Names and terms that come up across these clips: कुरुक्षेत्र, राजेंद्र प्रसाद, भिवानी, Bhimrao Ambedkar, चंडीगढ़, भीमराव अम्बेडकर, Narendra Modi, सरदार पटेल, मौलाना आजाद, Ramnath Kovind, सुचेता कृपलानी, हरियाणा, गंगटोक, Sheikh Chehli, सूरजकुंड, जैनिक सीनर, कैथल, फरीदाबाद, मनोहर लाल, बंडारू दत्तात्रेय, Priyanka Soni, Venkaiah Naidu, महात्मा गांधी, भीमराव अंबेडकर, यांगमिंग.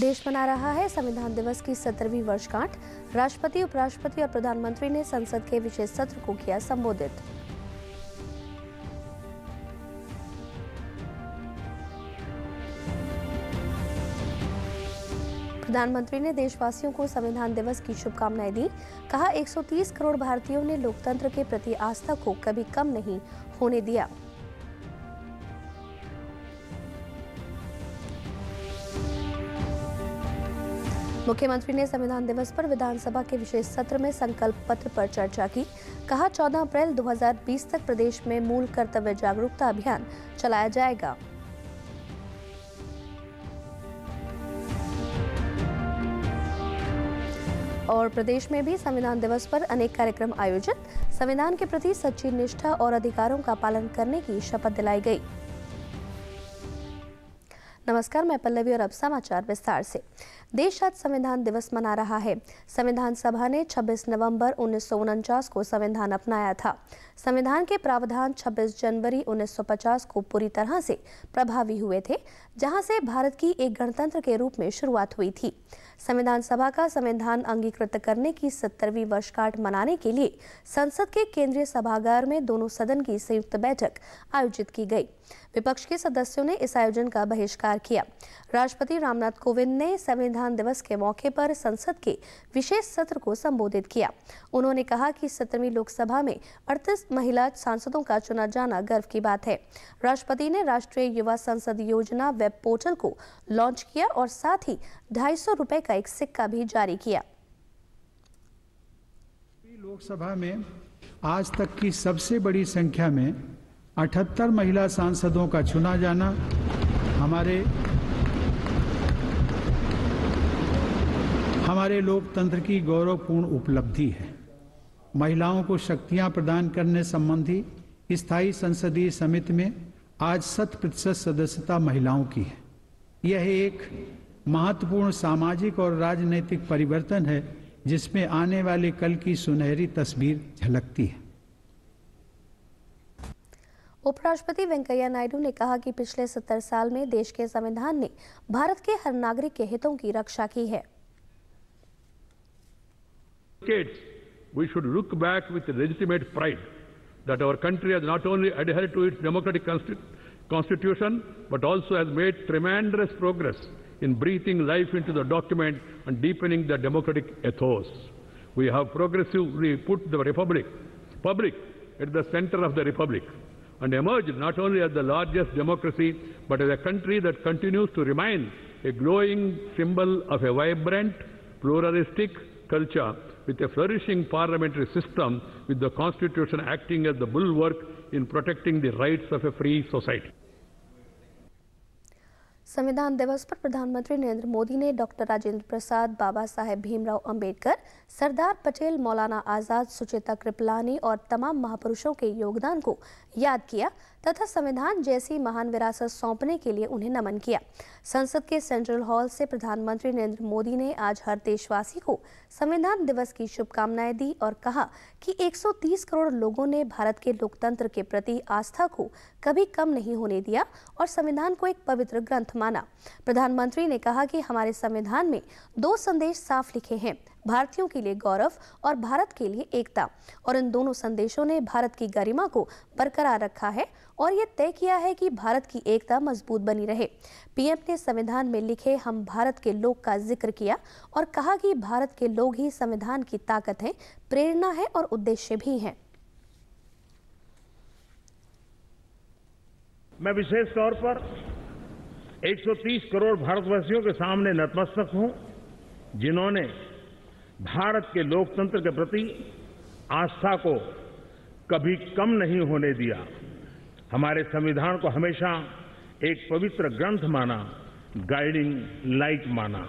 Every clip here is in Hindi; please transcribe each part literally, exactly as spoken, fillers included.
देश मना रहा है संविधान दिवस की सत्रहवीं वर्षगांठ। राष्ट्रपति, उपराष्ट्रपति और प्रधानमंत्री ने संसद के विशेष सत्र को किया संबोधित। प्रधानमंत्री ने देशवासियों को संविधान दिवस की शुभकामनाएं दी। कहा, एक सौ तीस करोड़ भारतीयों ने लोकतंत्र के प्रति आस्था को कभी कम नहीं होने दिया। मुख्यमंत्री ने संविधान दिवस पर विधानसभा के विशेष सत्र में संकल्प पत्र पर चर्चा की। कहा, चौदह अप्रैल दो हज़ार बीस तक प्रदेश में मूल कर्तव्य जागरूकता अभियान चलाया जाएगा। और प्रदेश में भी संविधान दिवस पर अनेक कार्यक्रम आयोजित। संविधान के प्रति सच्ची निष्ठा और अधिकारों का पालन करने की शपथ दिलाई गई। नमस्कार, मैं पल्लवी और अब समाचार विस्तार से। देश आज संविधान दिवस मना रहा है। संविधान सभा ने छब्बीस नवंबर उन्नीस सौ उनचास को संविधान अपनाया था। संविधान के प्रावधान छब्बीस जनवरी उन्नीस सौ पचास को पूरी तरह से प्रभावी हुए थे, जहां से भारत की एक गणतंत्र के रूप में शुरुआत हुई थी। संविधान सभा का संविधान अंगीकृत करने की सत्तरवीं वर्षगांठ मनाने के लिए संसद के केंद्रीय सभागार में दोनों सदन की संयुक्त बैठक आयोजित की गई। विपक्ष के सदस्यों ने इस आयोजन का बहिष्कार किया। राष्ट्रपति रामनाथ कोविंद ने संविधान दिवस के मौके पर संसद के विशेष सत्र को संबोधित किया। उन्होंने कहा कि सत्रहवीं लोकसभा में अड़तीस महिला सांसदों का चुना जाना गर्व की बात है। राष्ट्रपति ने राष्ट्रीय युवा संसद योजना वेब पोर्टल को लॉन्च किया और साथ ही ढाई सौ रुपए का एक सिक्का भी जारी किया। लोकसभा में आज तक की सबसे बड़ी संख्या में अठहत्तर महिला सांसदों का चुना जाना हमारे हमारे लोकतंत्र की गौरवपूर्ण उपलब्धि है। महिलाओं को शक्तियां प्रदान करने संबंधी स्थायी संसदीय समिति में आज शत प्रतिशत सदस्यता महिलाओं की है। यह एक महत्वपूर्ण सामाजिक और राजनीतिक परिवर्तन है, जिसमें आने वाले कल की सुनहरी तस्वीर झलकती है। उपराष्ट्रपति वेंकैया नायडू ने कहा कि पिछले सत्तर साल में देश के संविधान ने भारत के हर नागरिक के हितों की रक्षा की है। We should look back with legitimate pride that our country has not only adhered to its democratic constitution but also has made tremendous progress in breathing life into the document and deepening the democratic ethos. We have progressively put the republic public at the center of the republic and emerged not only as the largest democracy but as a country that continues to remain a glowing symbol of a vibrant, pluralistic culture with a flourishing parliamentary system, with the Constitution acting as the bulwark in protecting the rights of a free society. संविधान दिवस पर प्रधानमंत्री नरेंद्र मोदी ने डॉक्टर राजेंद्र प्रसाद, बाबा साहेब भीमराव अंबेडकर, सरदार पटेल, मौलाना आजाद, सुचेता कृपलानी और तमाम महापुरुषों के योगदान को याद किया तथा संविधान जैसी महान विरासत सौंपने के लिए उन्हें नमन किया। संसद के सेंट्रल हॉल से प्रधानमंत्री नरेंद्र मोदी ने आज हर देशवासी को संविधान दिवस की शुभकामनाएं दी और कहा कि एक सौ तीस करोड़ लोगों ने भारत के लोकतंत्र के प्रति आस्था को कभी कम नहीं होने दिया और संविधान को एक पवित्र ग्रंथ माना। प्रधानमंत्री ने कहा कि हमारे संविधान में दो संदेश साफ लिखे हैं, भारतीयों के लिए गौरव और भारत के लिए एकता, और इन दोनों संदेशों ने भारत की गरिमा को बरकरार रखा है और ये तय किया है कि भारत की एकता मजबूत बनी रहे। पीएम ने संविधान में लिखे हम भारत के लोग का जिक्र किया और कहा कि भारत के लोग ही संविधान की ताकत है, प्रेरणा है और उद्देश्य भी है। मैं विशेष तौर पर एक सौ तीस करोड़ भारतवासियों के सामने नतमस्तक हूं, जिन्होंने भारत के लोकतंत्र के प्रति आस्था को कभी कम नहीं होने दिया। हमारे संविधान को हमेशा एक पवित्र ग्रंथ माना, गाइडिंग लाइट माना।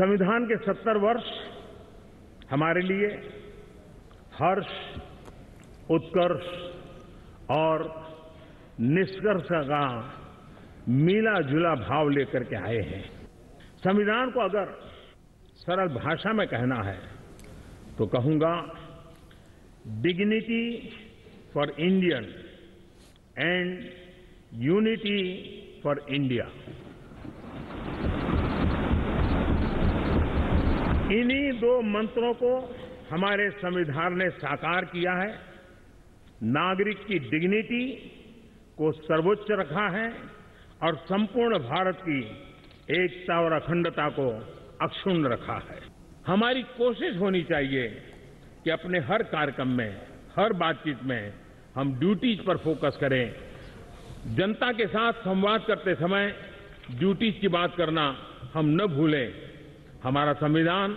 संविधान के सत्तर वर्ष हमारे लिए हर्ष, उत्कर्ष और निष्कर्ष का मिला जुला भाव लेकर के आए हैं। संविधान को अगर सरल भाषा में कहना है तो कहूंगा, dignity for Indian and unity for India. इन्हीं दो मंत्रों को हमारे संविधान ने साकार किया है, नागरिक की डिग्निटी को सर्वोच्च रखा है और संपूर्ण भारत की एकता और अखंडता को अक्षुण्ण रखा है। हमारी कोशिश होनी चाहिए कि अपने हर कार्यक्रम में, हर बातचीत में हम ड्यूटीज पर फोकस करें। जनता के साथ संवाद करते समय ड्यूटीज की बात करना हम न भूलें। हमारा संविधान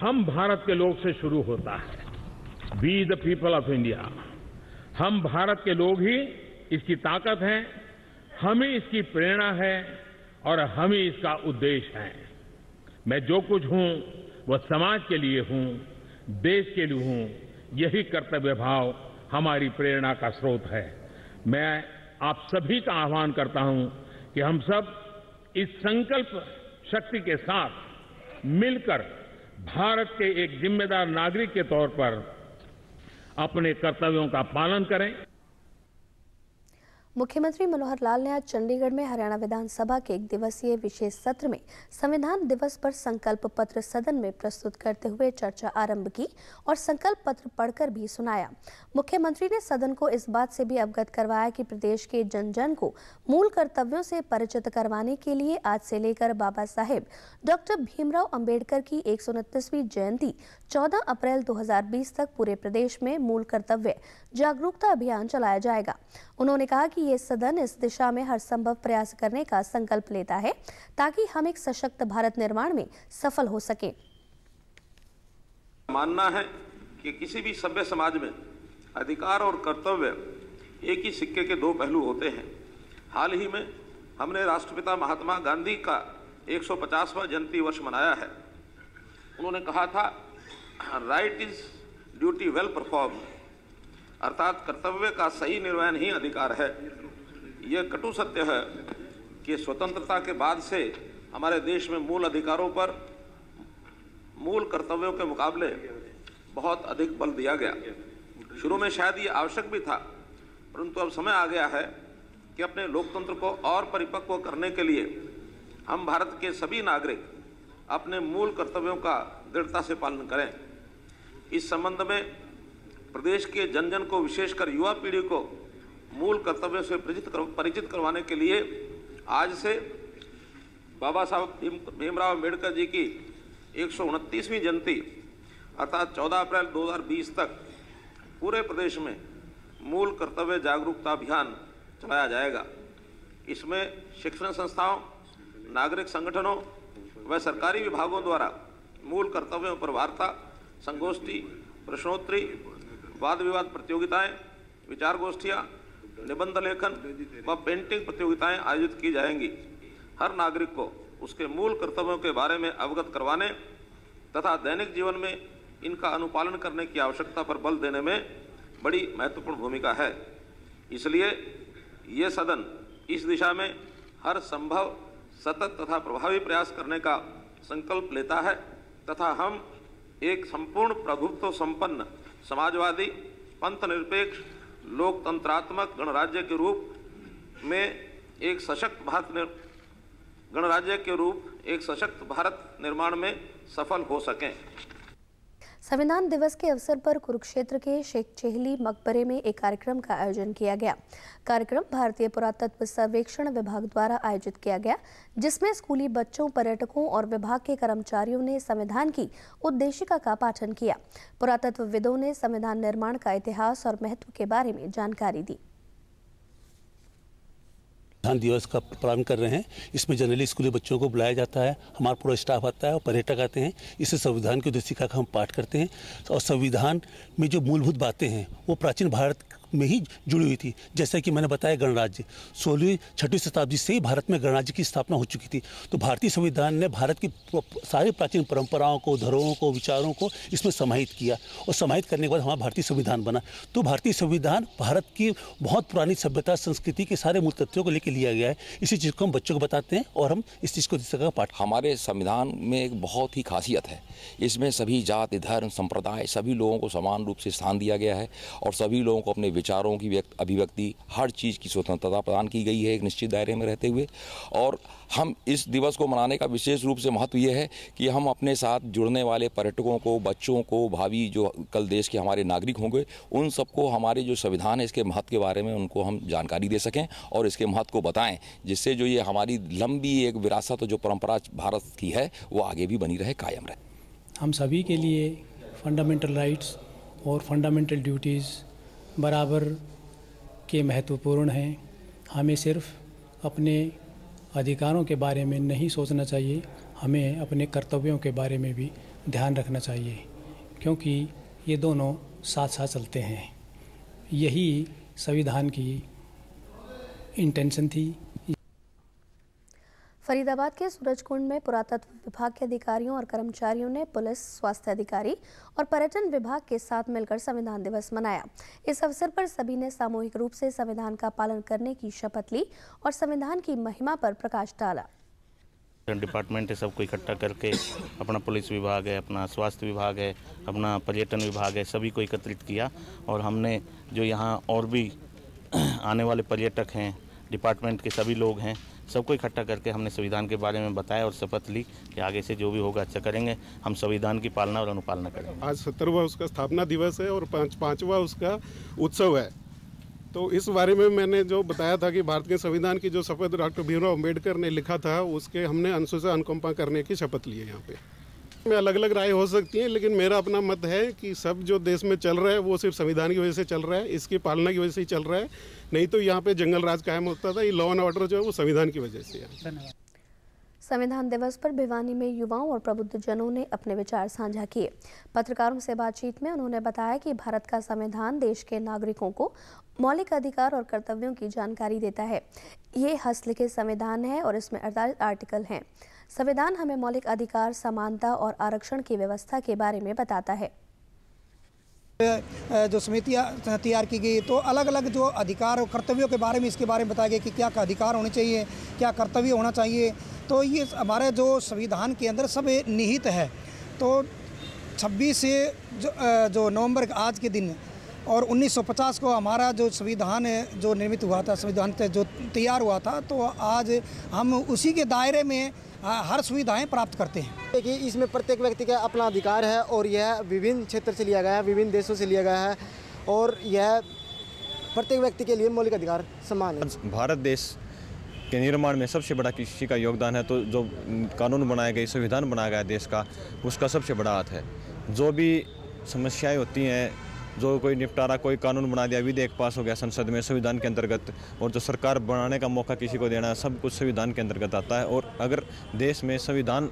हम भारत के लोग से शुरू होता है, we the people of India. हम भारत के लोग ही इसकी ताकत हैं, हम ही इसकी प्रेरणा है और हम ही इसका उद्देश्य है। मैं जो कुछ हूं वह समाज के लिए हूं, देश के लिए हूं। यही कर्तव्य भाव हमारी प्रेरणा का स्रोत है। मैं आप सभी का आह्वान करता हूं कि हम सब इस संकल्प शक्ति के साथ मिलकर भारत के एक जिम्मेदार नागरिक के तौर पर अपने कर्तव्यों का पालन करें। मुख्यमंत्री मनोहर लाल ने आज चंडीगढ़ में हरियाणा विधानसभा के एक दिवसीय विशेष सत्र में संविधान दिवस पर संकल्प पत्र सदन में प्रस्तुत करते हुए चर्चा आरंभ की और संकल्प पत्र पढ़कर भी सुनाया। मुख्यमंत्री ने सदन को इस बात से भी अवगत करवाया कि प्रदेश के जन जन को मूल कर्तव्यों से परिचित करवाने के लिए आज से लेकर बाबा साहेब डॉक्टर भीमराव अम्बेडकर की एक सौ उनतीसवीं जयंती चौदह अप्रैल दो हजार बीस तक पूरे प्रदेश में मूल कर्तव्य जागरूकता अभियान चलाया जाएगा। उन्होंने कहा कि ये सदन इस दिशा में हर संभव प्रयास करने का संकल्प लेता है ताकि हम एक सशक्त भारत निर्माण में सफल हो सके। मानना है कि किसी भी सभ्य समाज में अधिकार और कर्तव्य एक ही सिक्के के दो पहलू होते हैं। हाल ही में हमने राष्ट्रपिता महात्मा गांधी का एक सौ पचासवां जयंती वर्ष मनाया है। उन्होंने कहा था, right is duty well perform, अर्थात कर्तव्य का सही निर्वहन ही अधिकार है। यह कटु सत्य है कि स्वतंत्रता के बाद से हमारे देश में मूल अधिकारों पर मूल कर्तव्यों के मुकाबले बहुत अधिक बल दिया गया। शुरू में शायद ये आवश्यक भी था, परंतु अब समय आ गया है कि अपने लोकतंत्र को और परिपक्व करने के लिए हम भारत के सभी नागरिक अपने मूल कर्तव्यों का दृढ़ता से पालन करें। इस संबंध में प्रदेश के जन जन को, विशेषकर युवा पीढ़ी को मूल कर्तव्यों से परिचित कर, परिचित करवाने के लिए आज से बाबा साहब भीमराव अम्बेडकर जी की एक सौ उनतीसवीं जयंती अर्थात चौदह अप्रैल दो हजार बीस तक पूरे प्रदेश में मूल कर्तव्य जागरूकता अभियान चलाया जाएगा। इसमें शिक्षण संस्थाओं, नागरिक संगठनों व सरकारी विभागों द्वारा मूल कर्तव्यों पर वार्ता, संगोष्ठी, प्रश्नोत्तरी, वाद विवाद प्रतियोगिताएं, विचार गोष्ठियां, निबंध लेखन व पेंटिंग प्रतियोगिताएं आयोजित की जाएंगी। हर नागरिक को उसके मूल कर्तव्यों के बारे में अवगत करवाने तथा दैनिक जीवन में इनका अनुपालन करने की आवश्यकता पर बल देने में बड़ी महत्वपूर्ण भूमिका है। इसलिए ये सदन इस दिशा में हर संभव सतत तथा प्रभावी प्रयास करने का संकल्प लेता है तथा हम एक संपूर्ण प्रभुत्व संपन्न, समाजवादी, पंथ निरपेक्ष, लोकतंत्रात्मक गणराज्य के रूप में एक सशक्त भारत गणराज्य के रूप एक सशक्त भारत निर्माण में सफल हो सकें। संविधान दिवस के अवसर पर कुरुक्षेत्र के शेख चेहली मकबरे में एक कार्यक्रम का आयोजन किया गया। कार्यक्रम भारतीय पुरातत्व सर्वेक्षण विभाग द्वारा आयोजित किया गया, जिसमें स्कूली बच्चों, पर्यटकों और विभाग के कर्मचारियों ने संविधान की उद्देशिका का पाठन किया। पुरातत्वविदों ने संविधान निर्माण का इतिहास और महत्व के बारे में जानकारी दी। संविधान दिवस का प्रारंभ कर रहे हैं। इसमें जनरली स्कूली बच्चों को बुलाया जाता है, हमारा पूरा स्टाफ आता है और पर्यटक आते हैं। इससे संविधान की उद्देशिका का हम पाठ करते हैं और संविधान में जो मूलभूत बातें हैं वो प्राचीन भारत में ही जुड़ी हुई थी। जैसा कि मैंने बताया, गणराज्य सोलहवीं छठवीं शताब्दी से ही भारत में गणराज्य की स्थापना हो चुकी थी। तो भारतीय संविधान ने भारत की सारी प्राचीन परंपराओं को, धरोहरों को, विचारों को इसमें समाहित किया और समाहित करने के बाद हमारा भारतीय संविधान बना। तो भारतीय संविधान भारत की बहुत पुरानी सभ्यता, संस्कृति के सारे मूल तत्वों को लेकर लिया गया है। इसी चीज़ को हम बच्चों को बताते हैं और हम इस चीज़ को जिस तरह का पाठ। हमारे संविधान में एक बहुत ही खासियत है, इसमें सभी जाति, धर्म, संप्रदाय, सभी लोगों को समान रूप से स्थान दिया गया है और सभी लोगों को अपने विचारों की अभिव्यक्ति, हर चीज़ की स्वतंत्रता प्रदान की गई है एक निश्चित दायरे में रहते हुए। और हम इस दिवस को मनाने का विशेष रूप से महत्व ये है कि हम अपने साथ जुड़ने वाले पर्यटकों को, बच्चों को, भावी जो कल देश के हमारे नागरिक होंगे, उन सबको हमारे जो संविधान है इसके महत्व के बारे में उनको हम जानकारी दे सकें और इसके महत्व को बताएं, जिससे जो ये हमारी लंबी एक विरासत और जो परंपरा भारत की है वो आगे भी बनी रहे, कायम रहे। हम सभी के लिए फंडामेंटल राइट्स और फंडामेंटल ड्यूटीज़ बराबर के महत्वपूर्ण हैं। हमें सिर्फ अपने अधिकारों के बारे में नहीं सोचना चाहिए, हमें अपने कर्तव्यों के बारे में भी ध्यान रखना चाहिए, क्योंकि ये दोनों साथ साथ चलते हैं। यही संविधान की इंटेंशन थी। फरीदाबाद के सूरजकुंड में पुरातत्व विभाग के अधिकारियों और कर्मचारियों ने पुलिस, स्वास्थ्य अधिकारी और पर्यटन विभाग के साथ मिलकर संविधान दिवस मनाया। इस अवसर पर सभी ने सामूहिक रूप से संविधान का पालन करने की शपथ ली और संविधान की महिमा पर प्रकाश डाला। डिपार्टमेंट है, सबको इकट्ठा करके, अपना पुलिस विभाग है, अपना स्वास्थ्य विभाग है, अपना पर्यटन विभाग है, सभी को एकत्रित किया और हमने जो यहाँ और भी आने वाले पर्यटक हैं, डिपार्टमेंट के सभी लोग हैं, सबको इकट्ठा करके हमने संविधान के बारे में बताया और शपथ ली कि आगे से जो भी होगा अच्छा करेंगे, हम संविधान की पालना और अनुपालना करेंगे। आज सत्तरवां उसका स्थापना दिवस है और पाँच पाँचवा उसका उत्सव है। तो इस बारे में मैंने जो बताया था कि भारत के संविधान की जो शपथ डॉक्टर भीमराव अम्बेडकर ने लिखा था, उसके हमने अंशों से अनुकंपा करने की शपथ ली है। यहाँ पे में अलग अलग राय हो सकती है, लेकिन मेरा अपना मत है कि सब जो देश में चल रहा है वो सिर्फ संविधान की वजह से चल रहा है, इसकी पालना की वजह से ही चल रहा है, नहीं तो यहाँ पे जंगल राज कायम होता था। ये लॉ एंड ऑर्डर जो है वो संविधान की वजह से है। संविधान दिवस पर भिवानी में युवाओं और प्रबुद्धजनों ने अपने विचार साझा किए। पत्रकारों से बातचीत में उन्होंने बताया कि भारत का संविधान देश के नागरिकों को मौलिक अधिकार और कर्तव्यों की जानकारी देता है। ये हस्तलिखित संविधान है और इसमें अड़तालीस आर्टिकल हैं। संविधान हमें मौलिक अधिकार, समानता और आरक्षण की व्यवस्था के बारे में बताता है। जो समितियाँ तैयार की गई, तो अलग अलग जो अधिकार और कर्तव्यों के बारे में इसके बारे में बताया गया कि क्या अधिकार होने चाहिए, क्या कर्तव्य होना चाहिए। तो ये हमारे जो संविधान के अंदर सब निहित है। तो छब्बीस से जो, जो नवंबर आज के दिन और उन्नीस सौ पचास को हमारा जो संविधान जो निर्मित हुआ था, संविधान जो तैयार हुआ था, तो आज हम उसी के दायरे में हर सुविधाएं प्राप्त करते हैं। देखिए, इसमें प्रत्येक व्यक्ति का अपना अधिकार है और यह विभिन्न क्षेत्र से लिया गया है, विभिन्न देशों से लिया गया है और यह प्रत्येक व्यक्ति के लिए मौलिक अधिकार समान है। भारत देश के निर्माण में सबसे बड़ा किसी का योगदान है, तो जो कानून बनाया गया, संविधान बनाया गया देश का, उसका सबसे बड़ा हाथ है। जो भी समस्याएं होती हैं, जो कोई निपटारा, कोई कानून बना दिया, विधेयक पास हो गया संसद में संविधान के अंतर्गत, और जो सरकार बनाने का मौका किसी को देना, सब कुछ संविधान के अंतर्गत आता है। और अगर देश में संविधान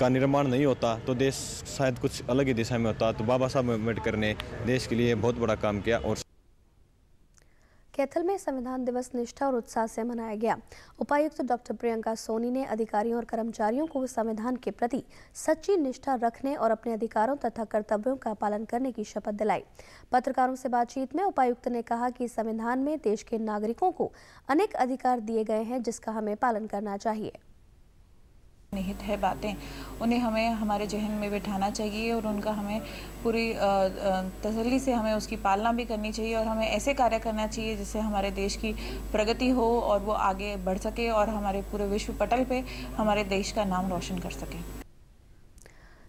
का निर्माण नहीं होता तो देश शायद कुछ अलग ही दिशा में होता। तो बाबा साहब अम्बेडकर ने देश के लिए बहुत बड़ा काम किया। और कैथल में संविधान दिवस निष्ठा और उत्साह से मनाया गया। उपायुक्त डॉक्टर प्रियंका सोनी ने अधिकारियों और कर्मचारियों को संविधान के प्रति सच्ची निष्ठा रखने और अपने अधिकारों तथा कर्तव्यों का पालन करने की शपथ दिलाई। पत्रकारों से बातचीत में उपायुक्त ने कहा कि संविधान में देश के नागरिकों को अनेक अधिकार दिए गए हैं, जिसका हमें पालन करना चाहिए। निहित है बातें, उन्हें हमें हमारे जहन में बिठाना चाहिए और उनका हमें पूरी तसल्ली से हमें उसकी पालना भी करनी चाहिए और हमें ऐसे कार्य करना चाहिए जिससे हमारे देश की प्रगति हो और वो आगे बढ़ सके और हमारे पूरे विश्व पटल पे हमारे देश का नाम रोशन कर सके।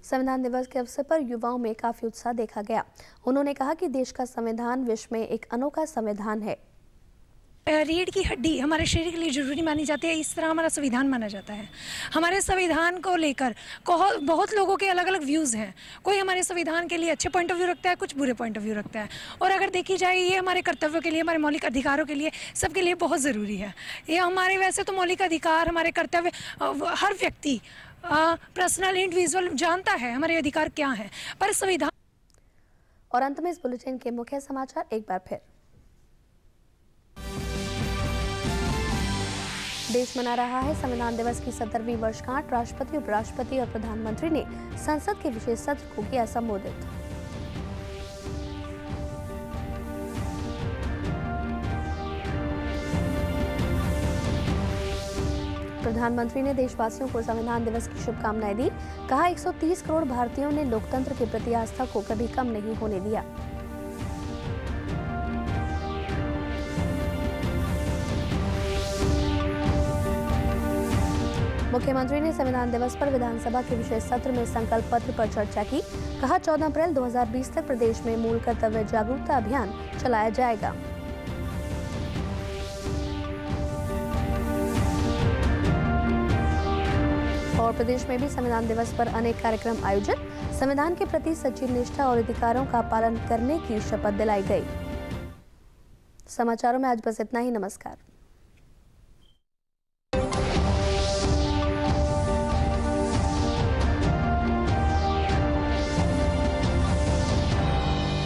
संविधान दिवस के अवसर पर युवाओं में काफी उत्साह देखा गया। उन्होंने कहा कि देश का संविधान विश्व में एक अनोखा संविधान है। रीढ़ की हड्डी हमारे शरीर के लिए जरूरी मानी जाती है, इस तरह हमारा संविधान माना जाता है। हमारे संविधान को लेकर बहुत लोगों के अलग अलग व्यूज़ हैं। कोई हमारे संविधान के लिए अच्छे पॉइंट ऑफ व्यू रखता है, कुछ बुरे पॉइंट ऑफ व्यू रखता है। और अगर देखी जाए, ये हमारे कर्तव्यों के लिए, हमारे मौलिक अधिकारों के लिए, सबके लिए बहुत ज़रूरी है। ये हमारे वैसे तो मौलिक अधिकार, हमारे कर्तव्य, हर व्यक्ति पर्सनल इंडिविजुअल जानता है हमारे अधिकार क्या हैं, पर संविधान। और अंत में इस बुलेटिन के मुख्य समाचार एक बार फिर। देश मना रहा है संविधान दिवस की सत्तरवीं वर्षगांठ। राष्ट्रपति, उपराष्ट्रपति और प्रधानमंत्री ने संसद के विशेष सत्र को किया संबोधित। प्रधानमंत्री ने देशवासियों को संविधान दिवस की शुभकामनाएं दी। कहा, एक सौ तीस करोड़ भारतीयों ने लोकतंत्र के प्रति आस्था को कभी कम नहीं होने दिया। मुख्यमंत्री ने संविधान दिवस पर विधानसभा के विशेष सत्र में संकल्प पत्र पर चर्चा की। कहा चौदह अप्रैल दो हज़ार बीस तक प्रदेश में मूल कर्तव्य जागरूकता अभियान चलाया जाएगा। और प्रदेश में भी संविधान दिवस पर अनेक कार्यक्रम आयोजित। संविधान के प्रति सच्ची निष्ठा और अधिकारों का पालन करने की शपथ दिलाई गई। समाचारों में आज बस इतना ही। नमस्कार।